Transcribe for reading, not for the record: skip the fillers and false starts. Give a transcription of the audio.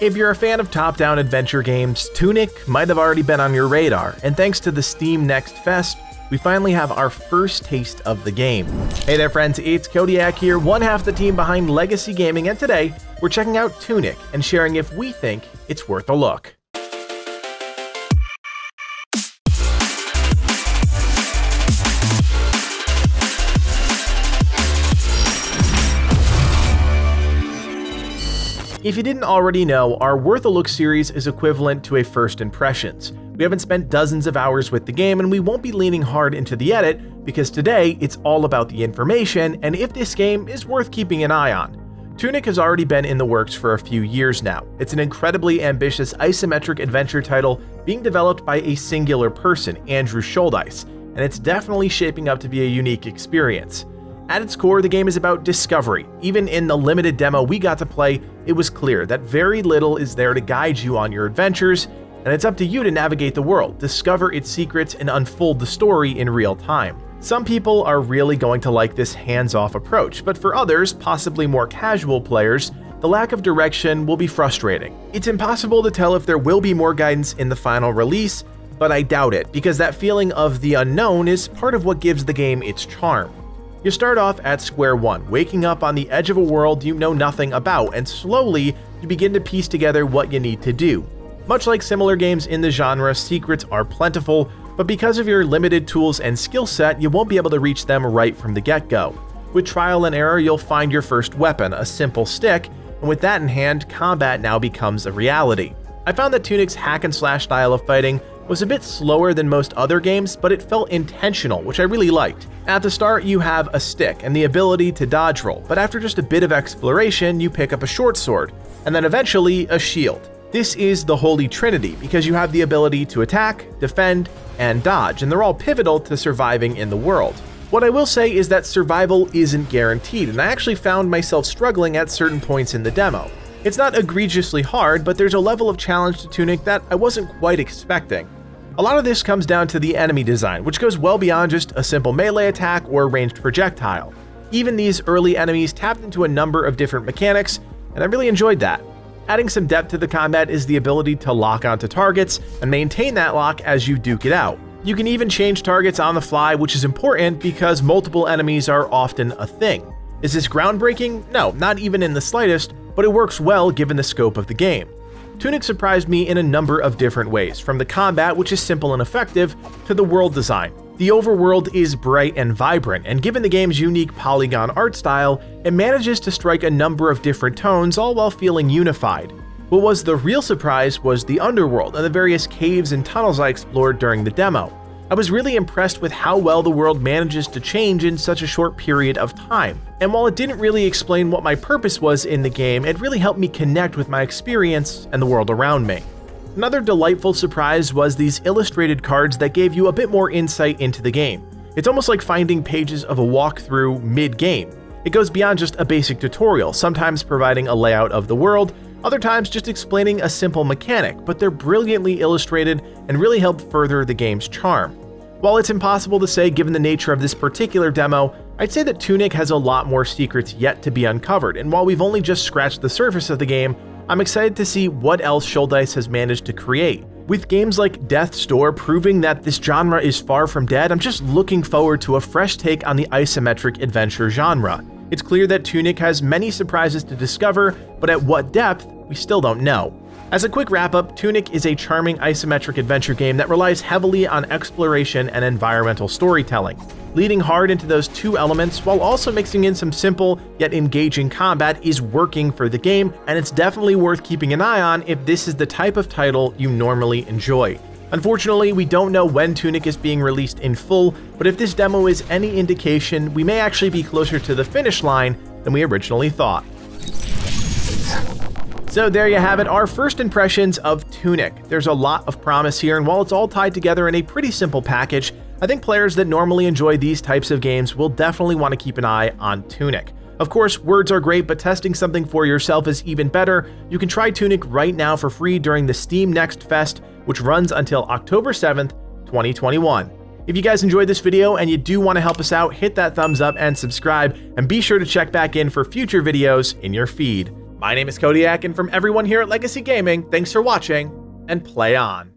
If you're a fan of top-down adventure games, Tunic might have already been on your radar, and thanks to the Steam Next Fest, we finally have our first taste of the game. Hey there friends, it's Kodiak here, one half the team behind Legacy Gaming, and today we're checking out Tunic and sharing if we think it's worth a look. If you didn't already know, our Worth a Look series is equivalent to a first impressions. We haven't spent dozens of hours with the game and we won't be leaning hard into the edit because today it's all about the information and if this game is worth keeping an eye on. Tunic has already been in the works for a few years now. It's an incredibly ambitious isometric adventure title being developed by a singular person, Andrew Shouldice, and it's definitely shaping up to be a unique experience. At its core, the game is about discovery. Even in the limited demo we got to play, it was clear that very little is there to guide you on your adventures, and it's up to you to navigate the world, discover its secrets, and unfold the story in real time. Some people are really going to like this hands-off approach, but for others, possibly more casual players, the lack of direction will be frustrating. It's impossible to tell if there will be more guidance in the final release, but I doubt it, because that feeling of the unknown is part of what gives the game its charm. You start off at square one, waking up on the edge of a world you know nothing about, and slowly you begin to piece together what you need to do. Much like similar games in the genre, secrets are plentiful, but because of your limited tools and skill set, you won't be able to reach them right from the get-go. With trial and error, you'll find your first weapon, a simple stick, and with that in hand, combat now becomes a reality. I found that Tunic's hack-and-slash style of fighting was a bit slower than most other games, but it felt intentional, which I really liked. At the start, you have a stick and the ability to dodge roll, but after just a bit of exploration, you pick up a short sword, and then eventually a shield. This is the Holy Trinity, because you have the ability to attack, defend, and dodge, and they're all pivotal to surviving in the world. What I will say is that survival isn't guaranteed, and I actually found myself struggling at certain points in the demo. It's not egregiously hard, but there's a level of challenge to Tunic that I wasn't quite expecting. A lot of this comes down to the enemy design, which goes well beyond just a simple melee attack or ranged projectile. Even these early enemies tapped into a number of different mechanics, and I really enjoyed that. Adding some depth to the combat is the ability to lock onto targets and maintain that lock as you duke it out. You can even change targets on the fly, which is important because multiple enemies are often a thing. Is this groundbreaking? No, not even in the slightest, but it works well given the scope of the game. Tunic surprised me in a number of different ways, from the combat, which is simple and effective, to the world design. The overworld is bright and vibrant, and given the game's unique polygon art style, it manages to strike a number of different tones, all while feeling unified. What was the real surprise was the underworld and the various caves and tunnels I explored during the demo. I was really impressed with how well the world manages to change in such a short period of time. And while it didn't really explain what my purpose was in the game, it really helped me connect with my experience and the world around me. Another delightful surprise was these illustrated cards that gave you a bit more insight into the game. It's almost like finding pages of a walkthrough mid-game. It goes beyond just a basic tutorial, sometimes providing a layout of the world, other times just explaining a simple mechanic, but they're brilliantly illustrated and really help further the game's charm. While it's impossible to say given the nature of this particular demo, I'd say that Tunic has a lot more secrets yet to be uncovered, and while we've only just scratched the surface of the game, I'm excited to see what else Shouldice has managed to create. With games like Death's Door proving that this genre is far from dead, I'm just looking forward to a fresh take on the isometric adventure genre. It's clear that Tunic has many surprises to discover, but at what depth, we still don't know. As a quick wrap-up, Tunic is a charming isometric adventure game that relies heavily on exploration and environmental storytelling. Leaning hard into those two elements while also mixing in some simple yet engaging combat is working for the game, and it's definitely worth keeping an eye on if this is the type of title you normally enjoy. Unfortunately, we don't know when Tunic is being released in full, but if this demo is any indication, we may actually be closer to the finish line than we originally thought. So there you have it, our first impressions of Tunic. There's a lot of promise here, and while it's all tied together in a pretty simple package, I think players that normally enjoy these types of games will definitely want to keep an eye on Tunic. Of course, words are great, but testing something for yourself is even better. You can try Tunic right now for free during the Steam Next Fest, which runs until October 7th, 2021. If you guys enjoyed this video and you do want to help us out, hit that thumbs up and subscribe, and be sure to check back in for future videos in your feed. My name is Kodiak, and from everyone here at Legacy Gaming, thanks for watching, and play on.